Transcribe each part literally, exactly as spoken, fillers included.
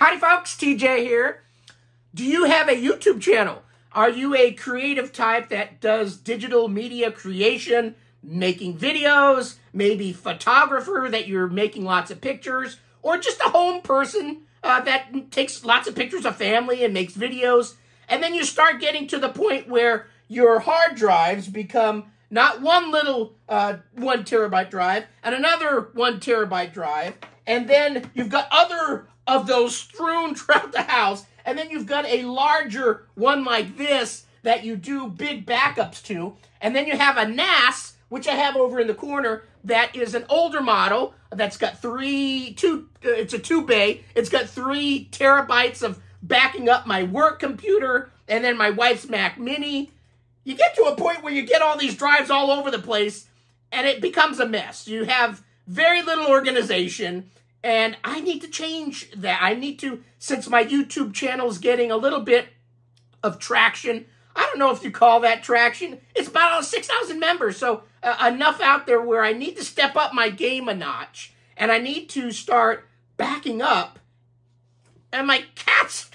Howdy folks, T J here. Do you have a YouTube channel? Are you a creative type that does digital media creation, making videos, maybe photographer that you're making lots of pictures, or just a home person uh, that takes lots of pictures of family and makes videos? And then you start getting to the point where your hard drives become not one little uh, one terabyte drive and another one terabyte drive. And then you've got other of those strewn throughout the house. And then you've got a larger one like this that you do big backups to. And then you have a N A S, which I have over in the corner, that is an older model that's got three, two, uh, it's a two bay. It's got three terabytes of backing up my work computer and then my wife's Mac Mini. You get to a point where you get all these drives all over the place and it becomes a mess. You have very little organization, and I need to change that. I need to, since my YouTube channel is getting a little bit of traction, I don't know if you call that traction. It's about six thousand members, so uh, enough out there where I need to step up my game a notch, and I need to start backing up. And my cat's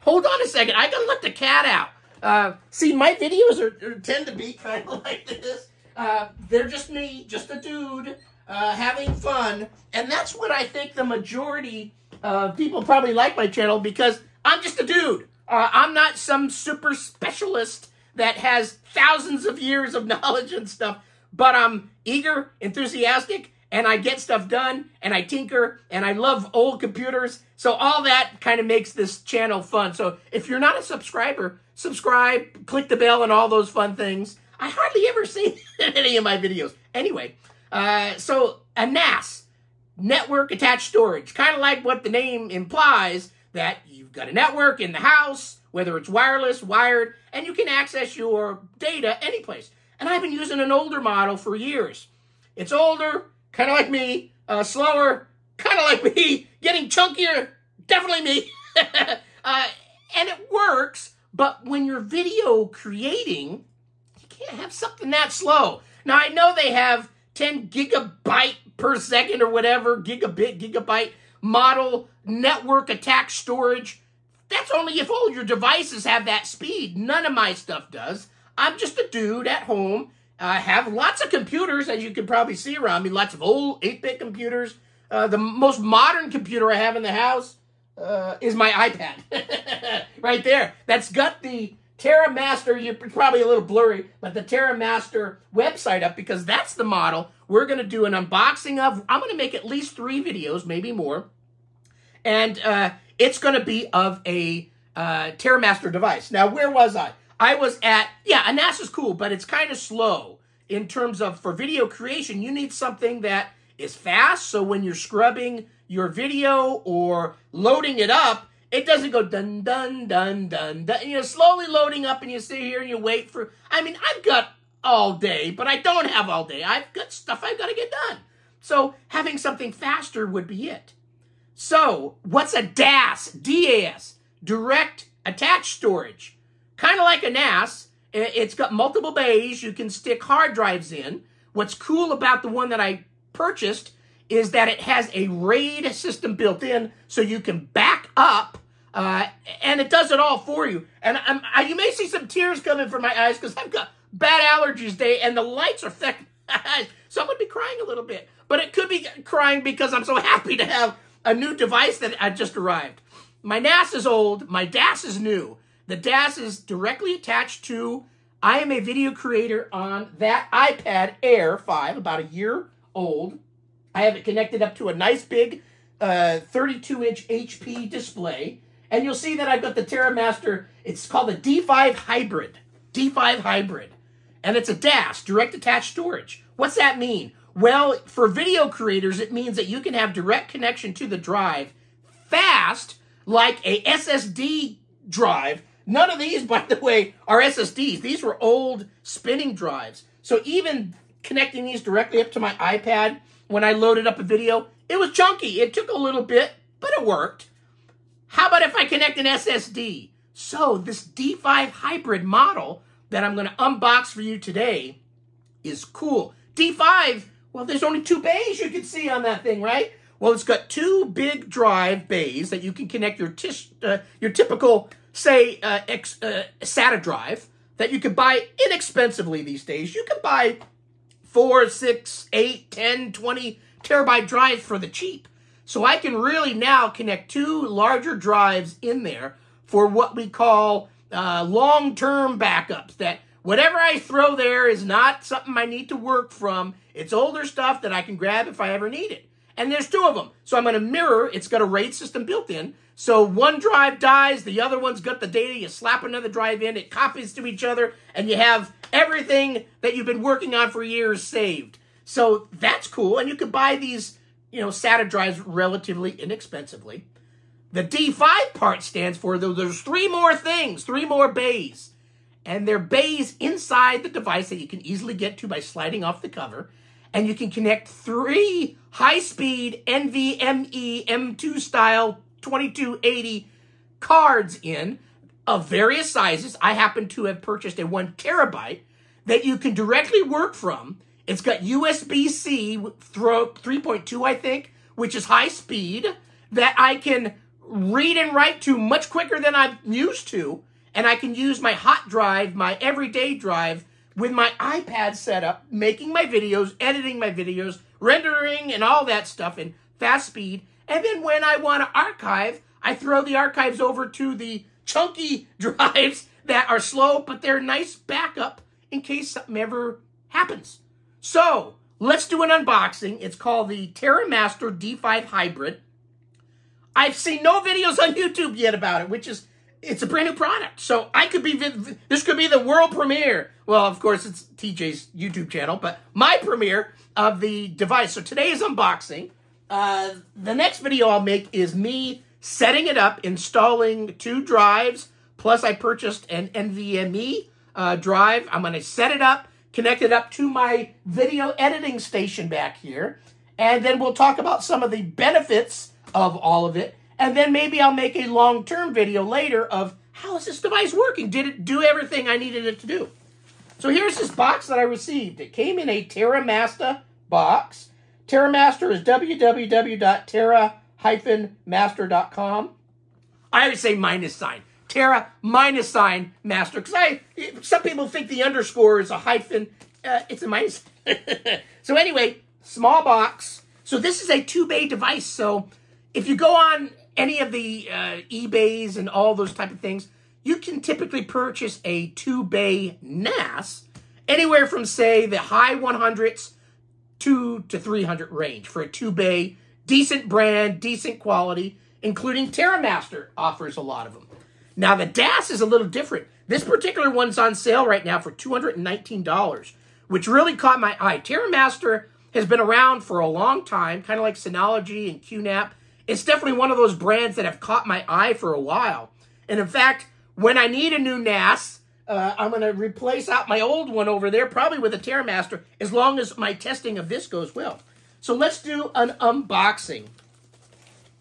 hold on a second. I gotta let the cat out. Uh, see, my videos are, are tend to be kind of like this. Uh, they're just me, just a dude, uh, having fun. And that's what I think the majority of people probably like my channel, because I'm just a dude. Uh, I'm not some super specialist that has thousands of years of knowledge and stuff, but I'm eager, enthusiastic, and I get stuff done, and I tinker, and I love old computers. So all that kind of makes this channel fun. So if you're not a subscriber, subscribe, click the bell, and all those fun things. I hardly ever see in any of my videos. Anyway, uh, so a N A S, network attached storage, kind of like what the name implies, that you've got a network in the house, whether it's wireless, wired, and you can access your data any place. And I've been using an older model for years. It's older, kind of like me, uh, slower, kind of like me, getting chunkier, definitely me. uh, and it works, but when you're video creating, you can't have something that slow. Now, I know they have ten gigabyte per second or whatever, gigabit, gigabyte model network attached storage. That's only if all your devices have that speed. None of my stuff does. I'm just a dude at home. I have lots of computers, as you can probably see around me, lots of old eight bit computers. Uh, the most modern computer I have in the house uh, is my iPad, right there. That's got the TerraMaster, you're probably a little blurry, but the TerraMaster website up, because that's the model we're going to do an unboxing of. I'm going to make at least three videos, maybe more, and uh, it's going to be of a uh, TerraMaster device. Now, where was I? I was at, yeah, a N A S is cool, but it's kind of slow in terms of, for video creation, you need something that is fast, so when you're scrubbing your video or loading it up, it doesn't go dun, dun, dun, dun, dun. And you're slowly loading up, and you sit here and you wait for, I mean, I've got all day, but I don't have all day. I've got stuff I've got to get done. So having something faster would be it. So what's a D A S? D A S, direct attached storage. Kind of like a N A S, it's got multiple bays. You can stick hard drives in. What's cool about the one that I purchased is that it has a RAID system built in, so you can back up, uh, and it does it all for you. And I'm, I, you may see some tears coming from my eyes because I've got bad allergies day, and the lights are thick. So I'm going to be crying a little bit, but it could be crying because I'm so happy to have a new device that I just arrived. My N A S is old. My D A S is new. The D A S is directly attached to, I am a video creator on that iPad Air five, about a year old. I have it connected up to a nice big thirty-two inch uh, H P display. And you'll see that I've got the TerraMaster. It's called the D five Hybrid. D five Hybrid. And it's a D A S, direct attached storage. What's that mean? Well, for video creators, it means that you can have direct connection to the drive fast, like a S S D drive. None of these, by the way, are S S Ds. These were old spinning drives. So even connecting these directly up to my iPad, when I loaded up a video, it was chunky. It took a little bit, but it worked. How about if I connect an S S D? So this D five Hybrid model that I'm going to unbox for you today is cool. D five, well, there's only two bays you can see on that thing, right? Well, it's got two big drive bays that you can connect your tish, uh, your typical, say, uh, ex, uh, SATA drive that you can buy inexpensively these days. You can buy four, six, eight, ten, twenty terabyte drives for the cheap. So I can really now connect two larger drives in there for what we call uh, long-term backups, that whatever I throw there is not something I need to work from. It's older stuff that I can grab if I ever need it. And there's two of them. So I'm going to mirror. It's got a RAID system built in. So one drive dies. The other one's got the data. You slap another drive in. It copies to each other. And you have everything that you've been working on for years saved. So that's cool. And you can buy these, you know, SATA drives relatively inexpensively. The D five part stands for, there's three more things, three more bays. And they're bays inside the device that you can easily get to by sliding off the cover. And you can connect three high-speed NVMe M two style twenty-two eighty cards in of various sizes. I happen to have purchased a one terabyte that you can directly work from. It's got U S B C three point two, I think, which is high speed, that I can read and write to much quicker than I'm used to. And I can use my hot drive, my everyday drive, with my iPad set up, making my videos, editing my videos, rendering and all that stuff in fast speed. And then when I want to archive, I throw the archives over to the chunky drives that are slow, but they're nice backup in case something ever happens. So let's do an unboxing. It's called the TerraMaster D five Hybrid. I've seen no videos on YouTube yet about it, which is, it's a brand new product. So I could be, this could be the world premiere. Well, of course, it's T J's YouTube channel, but my premiere of the device. So today's unboxing. Uh, the next video I'll make is me setting it up, installing two drives. Plus, I purchased an NVMe uh, drive. I'm going to set it up, connect it up to my video editing station back here. And then we'll talk about some of the benefits of all of it. And then maybe I'll make a long-term video later of how is this device working? Did it do everything I needed it to do? So here's this box that I received. It came in a TerraMaster box. TerraMaster is w w w dot terra dash master dot com. I would say minus sign. Terra minus sign master. Because I, some people think the underscore is a hyphen. Uh, it's a minus. So anyway, small box. So this is a two bay device. So if you go on any of the uh, eBays and all those type of things, you can typically purchase a two bay N A S anywhere from, say, the high one hundreds, two to three hundred range for a two bay, decent brand, decent quality, including TerraMaster offers a lot of them. Now, the D A S is a little different. This particular one's on sale right now for two hundred nineteen dollars, which really caught my eye. TerraMaster has been around for a long time, kind of like Synology and Q NAP. It's definitely one of those brands that have caught my eye for a while. And in fact, when I need a new N A S, uh, I'm going to replace out my old one over there, probably with a TerraMaster, as long as my testing of this goes well. So let's do an unboxing.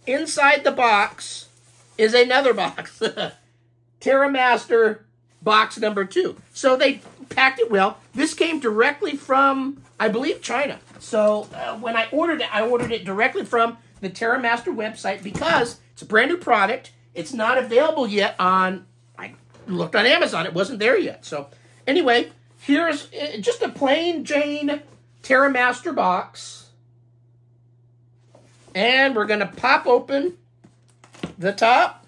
Inside the box is another box. TerraMaster box number two. So they packed it well. This came directly from, I believe, China. So uh, when I ordered it, I ordered it directly from the TerraMaster website because it's a brand new product. It's not available yet on, I looked on Amazon. It wasn't there yet. So anyway, here's just a plain Jane TerraMaster box. And we're going to pop open the top.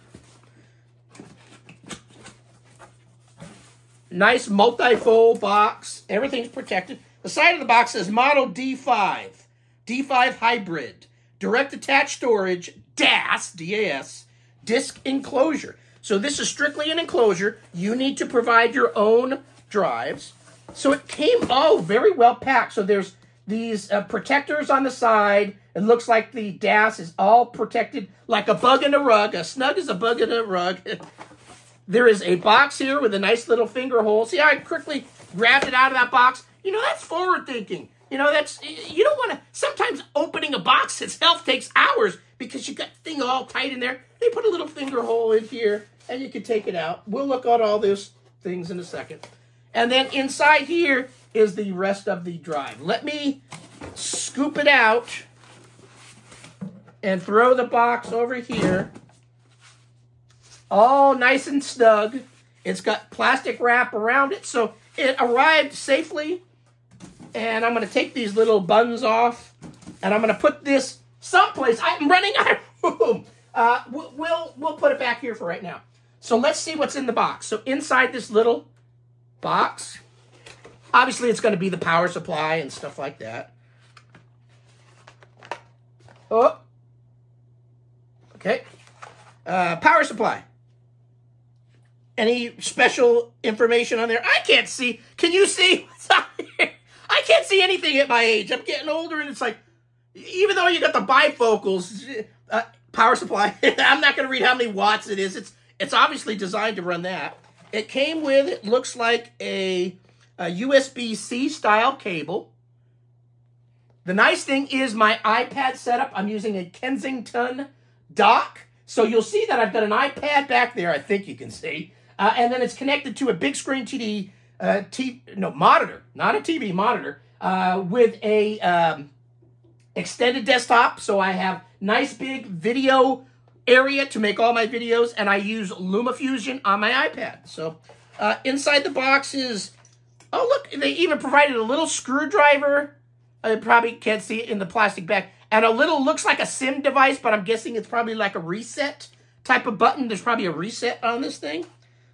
Nice multi-fold box. Everything's protected. The side of the box says Model D five, D five Hybrid, Direct Attached Storage, D A S, D A S, Disk Enclosure. So this is strictly an enclosure. You need to provide your own drives. So it came all very well packed. So there's these uh, protectors on the side. It looks like the D A S is all protected like a bug in a rug, as snug as a bug in a rug. There is a box here with a nice little finger hole. See how I quickly grabbed it out of that box? You know, that's forward thinking. You know, that's, you don't want to, sometimes opening a box itself takes hours because you got the thing all tight in there. They put a little finger hole in here and you can take it out. We'll look at all those things in a second. And then inside here is the rest of the drive. Let me scoop it out. and throw the box over here, all nice and snug. It's got plastic wrap around it, so it arrived safely. And I'm going to take these little buns off, and I'm going to put this someplace. I'm running out of room. Uh, we'll, we'll put it back here for right now. So let's see what's in the box. So inside this little box, obviously it's going to be the power supply and stuff like that. Oh, okay. Uh, power supply. Any special information on there? I can't see. Can you see what's on here? I can't see anything at my age. I'm getting older, and it's like, even though you got the bifocals, uh, power supply, I'm not going to read how many watts it is. It's it's obviously designed to run that. It came with, it looks like a, a U S B C style cable. The nice thing is my iPad setup, I'm using a Kensington Dock. So you'll see that I've got an iPad back there, I think you can see. Uh, and then it's connected to a big screen T V, uh, t no, monitor, not a T V, monitor, uh, with a um, extended desktop. So I have nice big video area to make all my videos, and I use LumaFusion on my iPad. So uh, inside the box is, oh look, they even provided a little screwdriver. I probably can't see it in the plastic bag. And a little, looks like a SIM device, but I'm guessing it's probably like a reset type of button. There's probably a reset on this thing.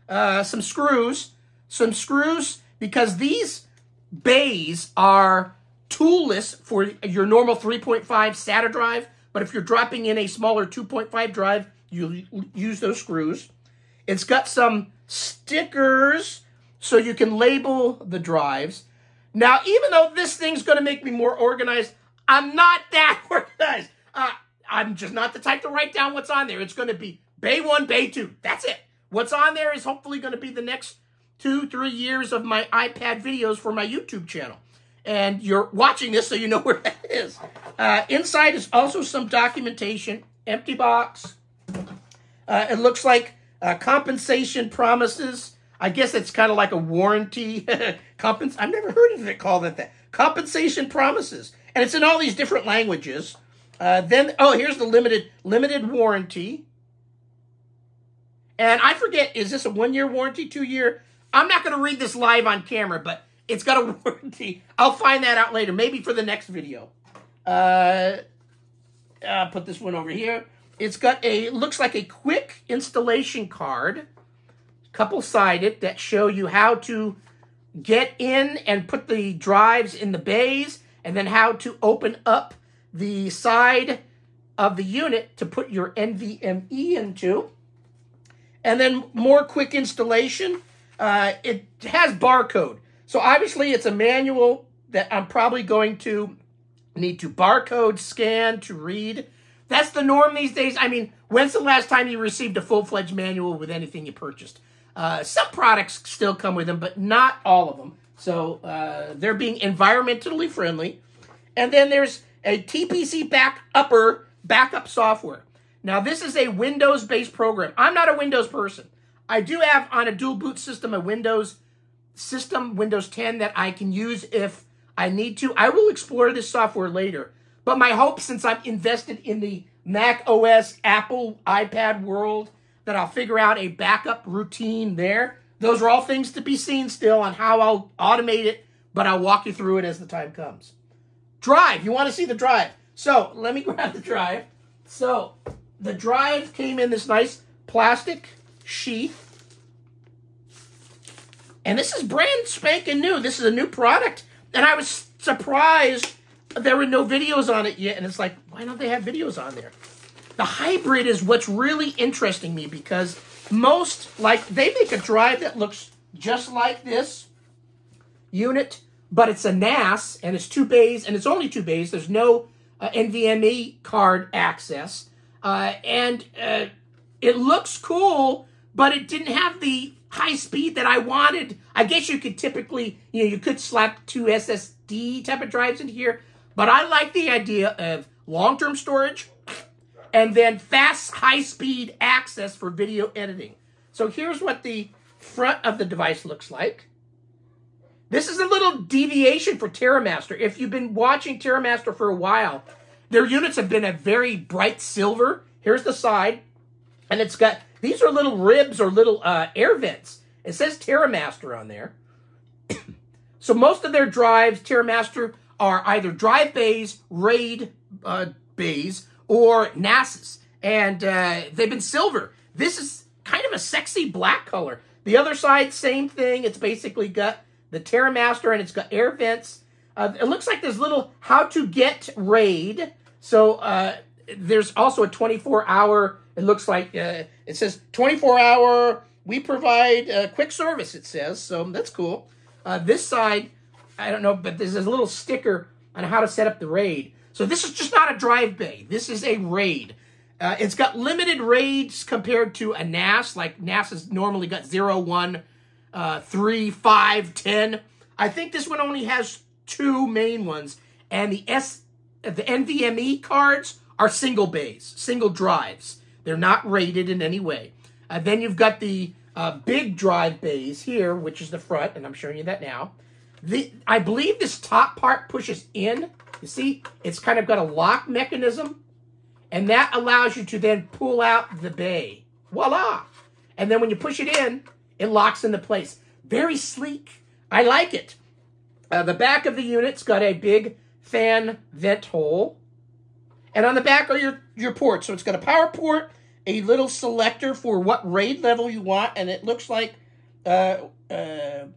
Uh, some screws. Some screws, because these bays are toolless for your normal three point five SATA drive. But if you're dropping in a smaller two point five drive, you use those screws. It's got some stickers, so you can label the drives. Now, even though this thing's going to make me more organized, I'm not that organized. Uh, I'm just not the type to write down what's on there. It's going to be bay one, bay two. That's it. What's on there is hopefully going to be the next two, three years of my iPad videos for my YouTube channel. And you're watching this so you know where that is. Uh, inside is also some documentation. Empty box. Uh, it looks like uh, compensation promises. I guess it's kind of like a warranty. Compens- I've never heard of it called that. Compensation promises. And it's in all these different languages. Uh, then, oh, here's the limited limited warranty. And I forget, is this a one-year warranty, two-year? I'm not going to read this live on camera, but it's got a warranty. I'll find that out later, maybe for the next video. Uh, uh, put this one over here. It's got a, looks like a quick installation card, couple-sided, that show you how to get in and put the drives in the bays, and then how to open up the side of the unit to put your N V M E into. And then more quick installation. Uh, it has barcode. So obviously it's a manual that I'm probably going to need to barcode scan to read. That's the norm these days. I mean, when's the last time you received a full-fledged manual with anything you purchased? Uh, some products still come with them, but not all of them. So uh, they're being environmentally friendly. And then there's a T P C back upper backup software. Now, this is a Windows-based program. I'm not a Windows person. I do have on a dual boot system a Windows system, Windows ten, that I can use if I need to. I will explore this software later. But my hope, since I'm invested in the Mac O S, Apple, iPad world, that I'll figure out a backup routine there. Those are all things to be seen still on how I'll automate it, but I'll walk you through it as the time comes. Drive. You want to see the drive. So let me grab the drive. So the drive came in this nice plastic sheath. And this is brand spanking new. This is a new product. And I was surprised there were no videos on it yet. And it's like, why don't they have videos on there? The hybrid is what's really interesting me, because most, like, they make a drive that looks just like this unit, but it's a N A S, and it's two bays, and it's only two bays. There's no uh, N V M E card access. Uh, and uh, it looks cool, but it didn't have the high speed that I wanted. I guess you could typically, you know, you could slap two S S D type of drives in here, but I like the idea of long-term storage, and then fast, high-speed access for video editing. So here's what the front of the device looks like. This is a little deviation for TerraMaster. If you've been watching TerraMaster for a while, Their units have been a very bright silver. Here's the side. And it's got, these are little ribs or little uh, air vents. It says TerraMaster on there. So most of their drives, TerraMaster, are either drive bays, RAID uh, bays, or NASs. And uh, they've been silver. This is kind of a sexy black color. The other side, same thing. It's basically got the TerraMaster and it's got air vents. Uh, it looks like there's little how to get RAID. So uh, there's also a twenty-four hour, it looks like, uh, it says twenty-four hour, we provide uh, quick service, it says. So that's cool. Uh, this side, I don't know, but there's a little sticker on how to set up the RAID. So this is just not a drive bay. This is a RAID. Uh, it's got limited RAIDs compared to a N A S. Like N A S has normally got zero, one, uh, three, five, ten. I think this one only has two main ones. And the S, the N V M E cards are single bays, single drives. They're not rated in any way. Uh, then you've got the uh, big drive bays here, which is the front, and I'm showing you that now. The, I believe this top part pushes in. You see, it's kind of got a lock mechanism. And that allows you to then pull out the bay. Voila! And then when you push it in, it locks into place. Very sleek. I like it. Uh, the back of the unit's got a big fan vent hole. And on the back are your, your ports. So it's got a power port, a little selector for what RAID level you want. And it looks like uh, uh,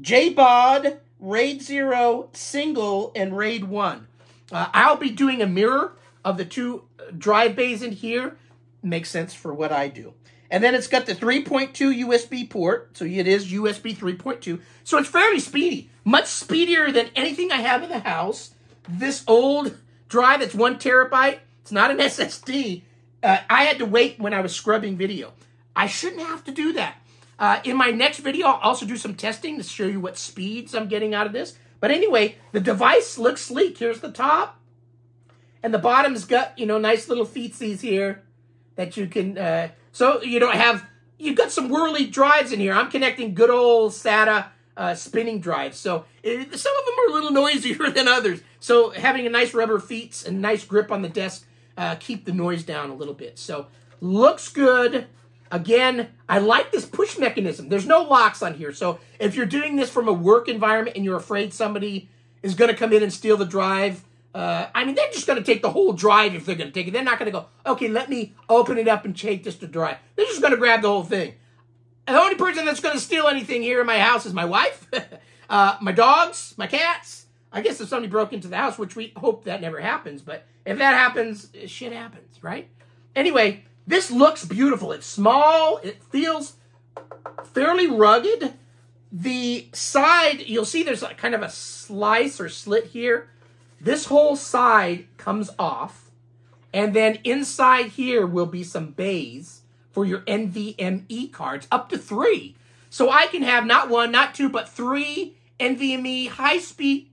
J BOD, RAID zero, single, and RAID one. Uh, I'll be doing a mirror of the two drive bays in here. Makes sense for what I do. And then it's got the three point two U S B port. So it is U S B three point two. So it's fairly speedy. Much speedier than anything I have in the house. This old drive that's one terabyte. It's not an S S D. Uh, I had to wait when I was scrubbing video. I shouldn't have to do that. Uh, in my next video, I'll also do some testing to show you what speeds I'm getting out of this. But anyway, the device looks sleek. Here's the top. And the bottom's got, you know, nice little feetsies here that you can, uh, so you don't have, you've got some whirly drives in here. I'm connecting good old SATA uh, spinning drives. So it, some of them are a little noisier than others. So having a nice rubber feet and nice grip on the desk, uh, keep the noise down a little bit. So looks good. Again, I like this push mechanism. There's no locks on here. So if you're doing this from a work environment and you're afraid somebody is going to come in and steal the drive, Uh, I mean, they're just going to take the whole drive if they're going to take it. They're not going to go, okay, let me open it up and take this to drive. They're just going to grab the whole thing. And the only person that's going to steal anything here in my house is my wife, uh, my dogs, my cats. I guess if somebody broke into the house, which we hope that never happens. But if that happens, shit happens, right? Anyway, this looks beautiful. It's small. It feels fairly rugged. The side, you'll see there's a, kind of a slice or slit here. This whole side comes off, and then inside here will be some bays for your N V M E cards, up to three. So I can have not one, not two, but three N V M E high-speed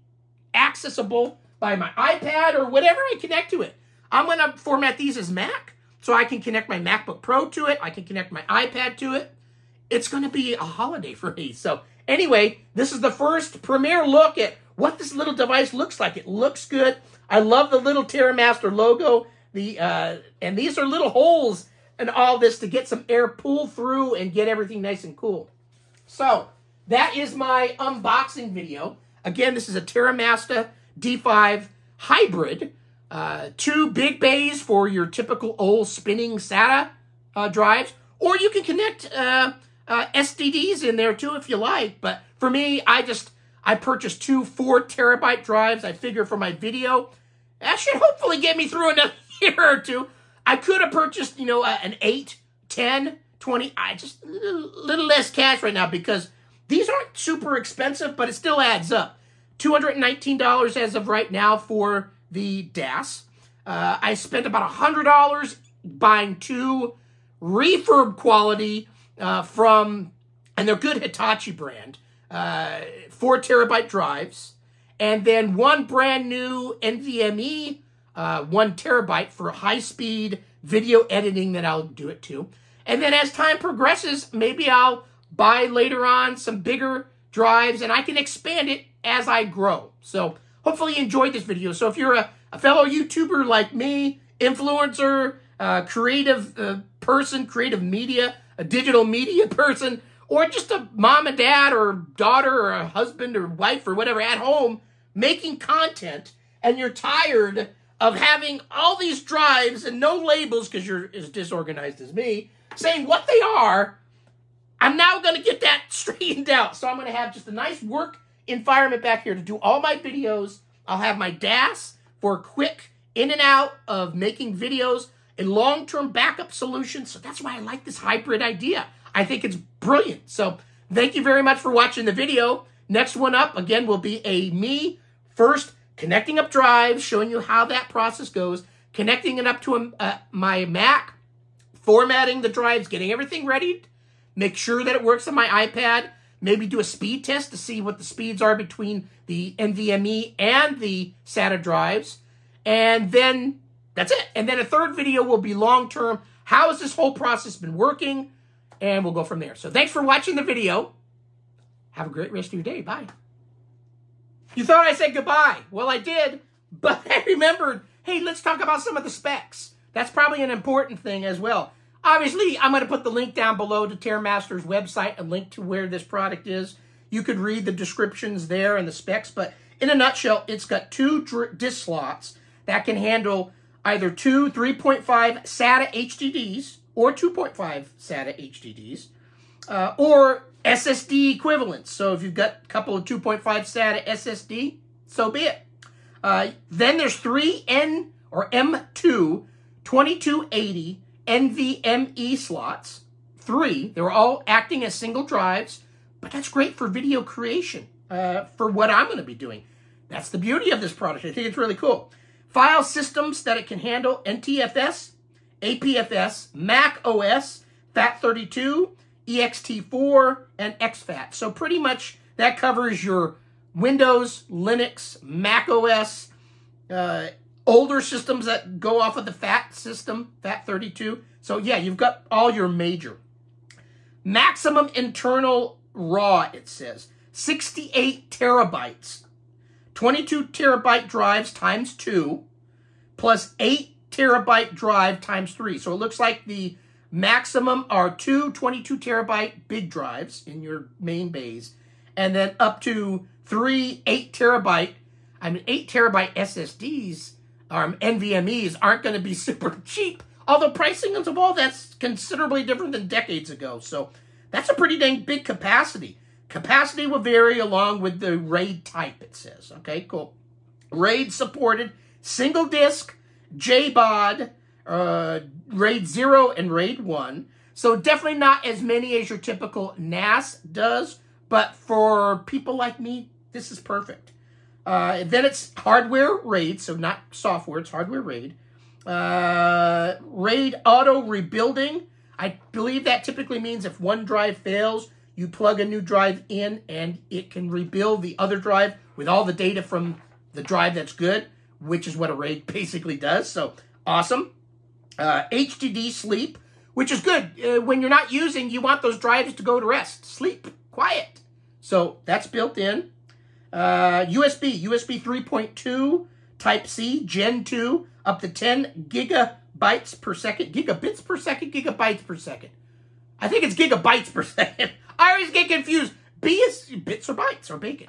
accessible by my iPad or whatever I connect to it. I'm going to format these as Mac, so I can connect my MacBook Pro to it. I can connect my iPad to it. It's going to be a holiday for me. So anyway, this is the first premiere look at what this little device looks like. It looks good. I love the little TerraMaster logo. The uh, and these are little holes in all this to get some air pull through and get everything nice and cool. So that is my unboxing video. Again, this is a TerraMaster D five Hybrid. Uh, two big bays for your typical old spinning SATA uh, drives. Or you can connect uh, uh, S D Ds in there too if you like. But for me, I just... I purchased two four terabyte drives, I figure, for my video. That should hopefully get me through another year or two. I could have purchased, you know, uh, an eight, ten, twenty. I just, a little less cash right now because these aren't super expensive, but it still adds up. two hundred nineteen dollars as of right now for the D A S. Uh, I spent about one hundred dollars buying two refurb quality uh, from, and they're good Hitachi brand. Uh, four terabyte drives, and then one brand new N V M E, uh, one terabyte for high speed video editing that I'll do it to. And then as time progresses, maybe I'll buy later on some bigger drives and I can expand it as I grow. So hopefully you enjoyed this video. So if you're a, a fellow YouTuber like me, influencer, uh, creative uh, person, creative media, a digital media person, or just a mom and dad or daughter or a husband or wife or whatever at home making content, and you're tired of having all these drives and no labels because you're as disorganized as me, saying what they are, I'm now going to get that straightened out. So I'm going to have just a nice work environment back here to do all my videos. I'll have my D A S for quick in and out of making videos and long-term backup solutions. So that's why I like this hybrid idea. I think it's brilliant. So thank you very much for watching the video. Next one up, again, will be a me first connecting up drives, showing you how that process goes, connecting it up to a, uh, my Mac, formatting the drives, getting everything ready, make sure that it works on my iPad, maybe do a speed test to see what the speeds are between the N V M E and the SATA drives, and then that's it. And then a third video will be long-term. How has this whole process been working? And we'll go from there. So thanks for watching the video. Have a great rest of your day. Bye. You thought I said goodbye. Well, I did, but I remembered, hey, let's talk about some of the specs. That's probably an important thing as well. Obviously, I'm going to put the link down below to TerraMaster's website, a link to where this product is. You could read the descriptions there and the specs, but in a nutshell, it's got two disk slots that can handle either two three point five SATA H D Ds or two point five SATA H D Ds, uh, or S S D equivalents. So if you've got a couple of two point five SATA S S D, so be it. Uh, then there's three N or M two twenty-two eighty N V M E slots, three. They're all acting as single drives, but that's great for video creation, uh, for what I'm going to be doing. That's the beauty of this product. I think it's really cool. File systems that it can handle: N T F S, A P F S, Mac O S, FAT thirty-two, E X T four, and exFAT. So pretty much that covers your Windows, Linux, Mac O S, uh, older systems that go off of the FAT system, FAT thirty-two. So yeah, you've got all your major. Maximum internal raw, it says, sixty-eight terabytes, twenty-two terabyte drives times two, plus eight terabyte drive times three. So it looks like the maximum are two twenty-two terabyte big drives in your main bays, and then up to three eight terabyte, I mean eight terabyte S S Ds, um, N V M Es aren't going to be super cheap, although pricing of all that's considerably different than decades ago. So that's a pretty dang big capacity. Capacity will vary along with the RAID type, it says. Okay, cool. RAID supported, single disk, J BOD, uh, RAID zero, and RAID one. So definitely not as many as your typical N A S does, but for people like me, this is perfect. Uh, then it's hardware RAID, so not software, it's hardware RAID. Uh, RAID auto rebuilding. I believe that typically means if one drive fails, you plug a new drive in and it can rebuild the other drive with all the data from the drive that's good, which is what a RAID basically does. So awesome. Uh, H D D sleep, which is good. Uh, when you're not using, you want those drives to go to rest, sleep, quiet. So that's built in. Uh, U S B, U S B three point two, Type-C, Gen two, up to ten gigabytes per second. Gigabits per second, gigabytes per second. I think it's gigabytes per second. I always get confused. B is bits or bytes or bacon.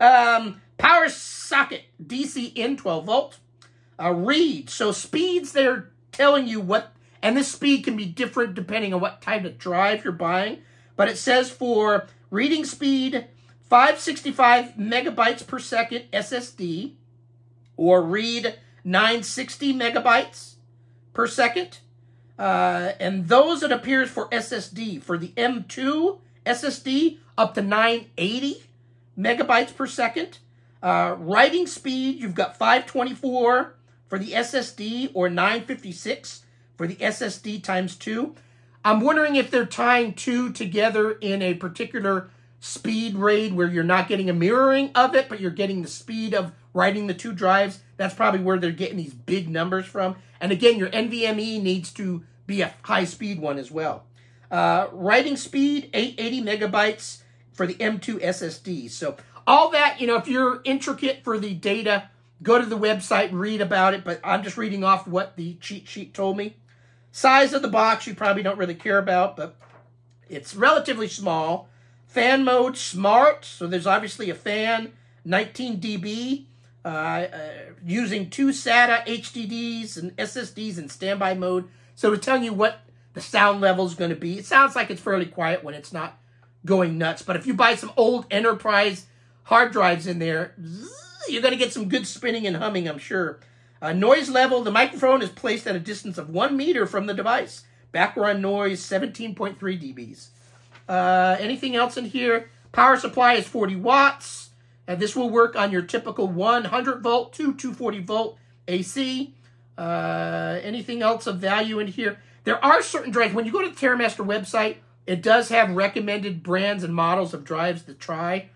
um... Power socket, D C in, twelve volt, uh, read. So speeds, they're telling you what, and this speed can be different depending on what type of drive you're buying. But it says for reading speed, five sixty-five megabytes per second S S D, or read nine sixty megabytes per second. Uh, and those, it appears, for S S D. For the M two S S D, up to nine eighty megabytes per second. Uh, writing speed, you've got five twenty-four for the S S D or nine fifty-six for the S S D times two. I'm wondering if they're tying two together in a particular speed RAID where you're not getting a mirroring of it, but you're getting the speed of writing the two drives. That's probably where they're getting these big numbers from. And again, your N V M E needs to be a high-speed one as well. Uh, writing speed, eight eighty megabytes for the M two S S D. So all that, you know, if you're intricate for the data Go to the website and read about it, but I'm just reading off what the cheat sheet told me. Size of the box, you probably don't really care about, but it's relatively small. Fan mode, smart, so there's obviously a fan, nineteen D B, uh, uh, using two SATA H D Ds and S S Ds in standby mode. So it's telling you what the sound level is going to be. It sounds like it's fairly quiet when it's not going nuts, but if you buy some old Enterprise hard drives in there, you're going to get some good spinning and humming, I'm sure. Uh, noise level, the microphone is placed at a distance of one meter from the device. Background noise, seventeen point three D Bs. Uh, anything else in here? Power supply is forty watts. And this will work on your typical one hundred volt to two forty volt A C. Uh, anything else of value in here? There are certain drives. When you go to the TerraMaster website, it does have recommended brands and models of drives to try.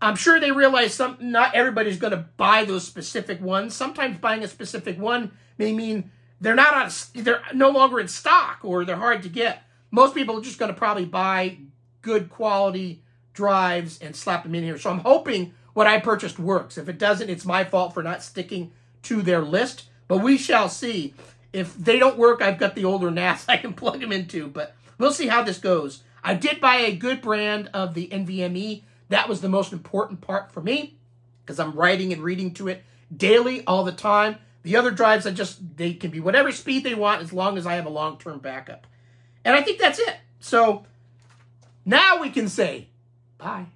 I'm sure they realize some, not everybody's going to buy those specific ones. Sometimes buying a specific one may mean they're not on, they're no longer in stock or they're hard to get. Most people are just going to probably buy good quality drives and slap them in here. So I'm hoping what I purchased works. If it doesn't, it's my fault for not sticking to their list. But we shall see. If they don't work, I've got the older N A S I can plug them into. But we'll see how this goes. I did buy a good brand of the N V M E. That was the most important part for me because I'm writing and reading to it daily all the time. The other drives, I just they can be whatever speed they want as long as I have a long-term backup. And I think that's it. So now we can say bye.